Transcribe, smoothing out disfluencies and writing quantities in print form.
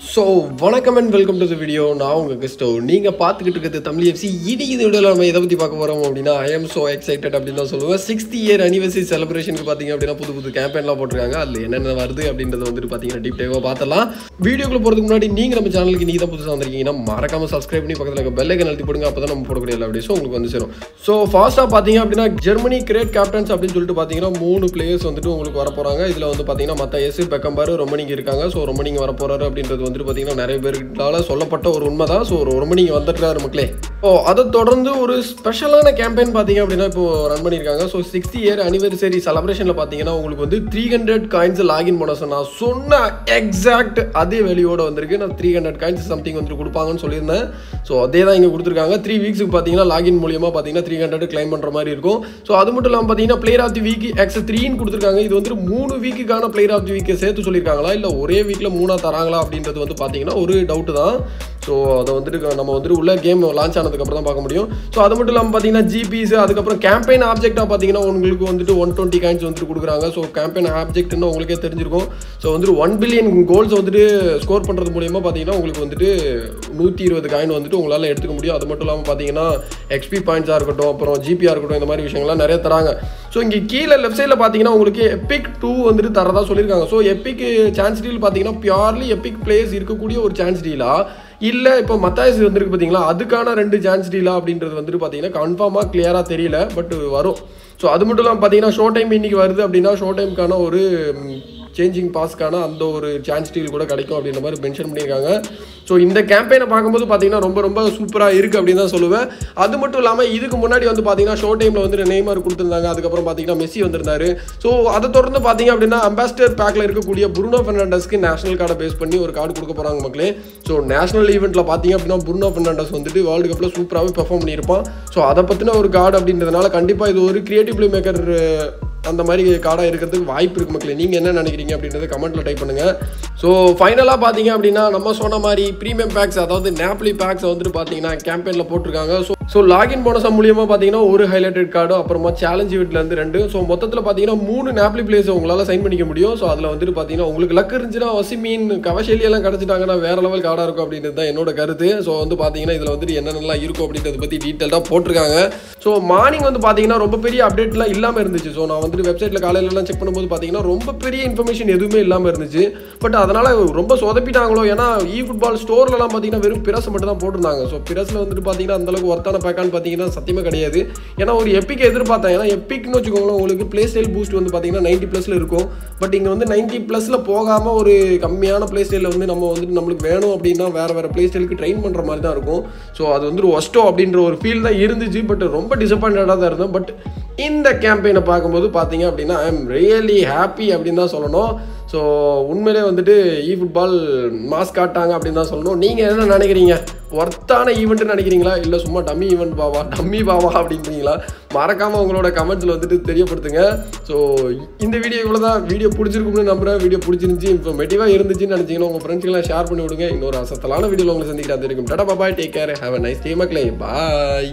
So, welcome and welcome to the video. Now, Ninga Pathikittu Tamil FC. I am so excited. 6th year anniversary celebration campaign deep dive video channel subscribe bell. So, first up Germany great captains players Romani சொல்லப்பட்ட ஒரு உண்மைதான். So ரொமனி வந்துட்டாரு மக்களே. So அத தொடர்ந்து ஒரு ஸ்பெஷலான campaign பாத்தீங்க அப்படினா இப்போ ரன் பண்ணிருக்காங்க. சோ 6th இயர் anniversary celebration-ல பாத்தீங்கன்னா உங்களுக்கு வந்து 300 coins login bonus நான் சொன்ன எக்ஸாக்ட் அதே வேல்யூவோட வந்திருக்கு. நான் 300 coins something வந்து கொடுப்பாங்கன்னு சொல்லிருந்தேன். சோ அதே தான் இங்க கொடுத்திருக்காங்க. 3 weeks-க்கு பாத்தீங்கன்னா login மூலமா பாத்தீங்கன்னா 300 claim பண்ற மாதிரி இருக்கும். சோ அது மட்டும் இல்லாம பாத்தீங்கன்னா player of the week x3 ன்னு கொடுத்திருக்காங்க. இது வந்து 3 வீக்குக்கான player of the week சேர்த்து சொல்லிருக்காங்களா இல்ல ஒரே வீக்ல மூணா தராங்களா அப்படின்றது வந்து பாத்தீங்கன்னா ஒரு டவுட் தான். சோ அத வந்து நம்ம வந்து உள்ள கேம் லான்ச் ஆனதுக்கு அப்புறம் தான் பார்க்க முடியும். சோ அது மட்டும் இல்லாம பாத்தீங்கன்னா ஜிபிஸ் அதுக்கு அப்புறம் கேம்பெயின் ஆப்ஜெக்ட்டா பாத்தீங்கன்னா உங்களுக்கு வந்துட்டு 120 காயின்ஸ் வந்து கொடுக்குறாங்க. சோ கேம்பெயின் ஆப்ஜெக்ட்னா உங்களுக்கு தெரிஞ்சிருக்கும். சோ வந்து 1 பில்லியன் கோல்ஸ் வந்து ஸ்கோர் பண்றது மூலமா பாத்தீங்கன்னா உங்களுக்கு வந்துட்டு 120 காயின் வந்துட்டு உங்களால எடுத்துக்க முடியும். அது மட்டும் இல்லாம பாத்தீங்கன்னா எக்ஸ்பி பாயிண்ட்ஸா இருக்கட்டும் அப்புறம் ஜிபிஆர் இருக்கட்டும் இந்த மாதிரி விஷயங்கள்லாம் நிறைய தராங்க. சோ இங்க கீழ லெஃப்ட் சைடுல பாத்தீங்கன்னா உங்களுக்கு எபிக் 2 வந்துட்டு தரதா சொல்லிருக்காங்க. சோ எபிக் சான்ஸ் டீல் பாத்தீங்கன்னா பியூர்லி எபிக் பிளேயர்ஸ் இருக்கக்கூடிய ஒரு சான்ஸ் டீலா இல்ல இப்போ மத்தாயஸ் வந்துருக்கு பாத்தீங்களா அதுக்கான 2 சான்ஸ் டீலா அப்படின்றது வந்துட்டு பாத்தீங்கன்னா கன்ஃபார்மா கிளியரா தெரியல பட் வரும். சோ அது மட்டும் இல்லாம பாத்தீங்கன்னா ஷோ டைம் இன்னைக்கு வருது அப்படின்னா ஷோ டைம்க்கான ஒரு சேஞ்சிங் பாஸ்க்கான அந்த ஒரு சான்ஸ் டீல் கூட கிடைக்கும் அப்படின்ற மாதிரி மென்ஷன் பண்ணியிருக்காங்க. ஸோ இந்த கேம்பெயினை பார்க்கும்போது பார்த்தீங்கன்னா ரொம்ப ரொம்ப சூப்பராக இருக்குது அப்படின்னு தான் சொல்லுவேன். அது மட்டும் இல்லாமல் இதுக்கு முன்னாடி வந்து பார்த்தீங்கன்னா ஷோ டைமில் வந்து நெய்மார் கொடுத்துருந்தாங்க. அதுக்கப்புறம் பார்த்தீங்கன்னா மெஸ்ஸி வந்திருந்தாரு. ஸோ அதை தொடர்ந்து பார்த்தீங்க அப்படின்னா அம்பாசிடர் பேக்கில் இருக்கக்கூடிய புருனோ பெர்னாண்டஸ்க்கு நேஷனல் கார்டை பேஸ் பண்ணி ஒரு கார்டு கொடுக்க போகிறாங்க மக்களே. ஸோ நேஷனல் ஈவெண்ட்டில் பார்த்தீங்க அப்படின்னா புருனோ பெர்னாண்டஸ் வந்துட்டு வேர்ல்டு கப்பில் சூப்பராகவே பெர்ஃபார்ம் பண்ணியிருப்பான். ஸோ அதை பற்றின ஒரு கார்டு அப்படின்றதுனால கண்டிப்பாக இது ஒரு கிரியேட்டிவ் பிளே மேக்கர் அந்த மாதிரி கார்டாக இருக்கிறதுக்கு வாய்ப்பு இருக்குது மக்களே. நீங்கள் என்ன நினைக்கிறீங்க அப்படின்றத கமெண்ட்டில் டைப் பண்ணுங்கள். ஸோ ஃபைனலாக பார்த்தீங்க அப்படின்னா நம்ம சொன்ன மாதிரி ப்ரீமியம் பேக்ஸ் அதாவது நேப்லி பேக்ஸ் வந்துட்டு பார்த்தீங்கன்னா கேம்பெயினில் போட்டிருக்காங்க. ஸோ லாகின் போனஸ் மூலியமாக பார்த்தீங்கன்னா ஒரு ஹைலைட்டட் கார்டு அப்புறமா சேலஞ்ச் வீட்லேருந்து 2. ஸோ மொத்தத்தில் பார்த்தீங்கன்னா 3 நேப்லி பிளேஸ் உங்களால் சைன் பண்ணிக்க முடியும். ஸோ அதில் வந்துட்டு பார்த்தீங்கன்னா உங்களுக்கு லக் இருந்துச்சுன்னா வசிமீன் கவசேலியெல்லாம் கிடச்சிட்டாங்கன்னா வேறு லெவல் கார்டாக இருக்கும் அப்படின்றது தான் என்னோட கருத்து. ஸோ வந்து பார்த்தீங்கன்னா இதில் வந்துட்டு என்னென்னலாம் இருக்கும் அப்படின்றத பற்றி டீட்டெயிலாக போட்டிருக்காங்க. ஸோ மார்னிங் வந்து பார்த்தீங்கன்னா ரொம்ப பெரிய அப்டேட்லாம் இல்லாமல் இருந்துச்சு. ஸோ நான் வந்துட்டு வெப்சைட்டில் காலையிலலாம் செக் பண்ணும்போது பார்த்தீங்கன்னா ரொம்ப பெரிய இன்ஃபர்மேஷன் எதுவுமே இல்லாமல் இருந்துச்சு. பட் அதனால் ரொம்ப சொதப்பிட்டாங்களோ ஏன்னா ஈ ஃபுட்பால் ஸ்டோர்லலாம் பார்த்தீங்கன்னா வெறும் பிராஸ் மட்டும் தான் போட்டிருந்தாங்க. ஸோ பிராஸில் வந்துட்டு பார்த்தீங்கன்னா அந்தளவுக்கு ஒர்த்தான பேக்கான்னு பார்த்தீங்கன்னா சத்தியமாக கிடையாது. ஏன்னா ஒரு எபிக் எதிர்பார்த்தேன். ஏன்னா எபிக்னு வச்சுக்கோங்களேன் உங்களுக்கு பிளே ஸ்டைல் பூஸ்ட் வந்து பார்த்தீங்கன்னா 90+ல இருக்கும். பட் இங்கே வந்து 90+ல போகாமல் ஒரு கம்மியான பிளே ஸ்டைலில் வந்து நம்ம வந்துட்டு நம்மளுக்கு வேணும் அப்படின்னா வேறு பிளே ஸ்டைலுக்கு ட்ரெயின் பண்ணுற மாதிரி தான் இருக்கும். ஸோ அது வந்து ஒஸ்டோ அப்படின்ற ஒரு ஃபீல் தான் இருந்துச்சு. பட் ரொம்ப டிசப்பாயின்டாக தான் இருந்தோம். பட் இந்த கேம்பெயினை பார்க்கும்போது பார்த்தீங்க அப்படின்னா ஐ எம் ரியலி ஹாப்பி அப்படின்னு தான் சொல்லணும். ஸோ உண்மையிலே வந்துட்டு ஈ ஃபுட்பால் மாஸ் காட்டாங்க அப்படின்னு தான் சொல்லணும். நீங்கள் என்ன நினைக்கிறீங்க? ஒர்த்தான ஈவெண்ட்டுன்னு நினைக்கிறீங்களா இல்லை சும்மா டம்மி ஈவெண்ட் பாவா டம்மி பாவா அப்படின்றீங்களா? மறக்காமல் உங்களோட கமெண்ட்ஸில் வந்துட்டு தெரியப்படுத்துங்க. ஸோ இந்த வீடியோ இவ்வளோ தான். வீடியோ பிடிச்சிருக்கும்னு நம்புகிறேன். வீடியோ பிடிச்சிருந்துச்சி இன்ஃபர்மேட்டிவாக இருந்துச்சுன்னு நினச்சிங்கன்னா உங்கள் ஃப்ரெண்ட்ஸ்க்கெல்லாம் ஷேர் பண்ணி விடுங்க. இன்னொரு அசத்தலான வீடியோவில் உங்களை சந்திக்கிட்டா தெரியும். Tata bye, take care, have a nice day மக்களே, பாய்.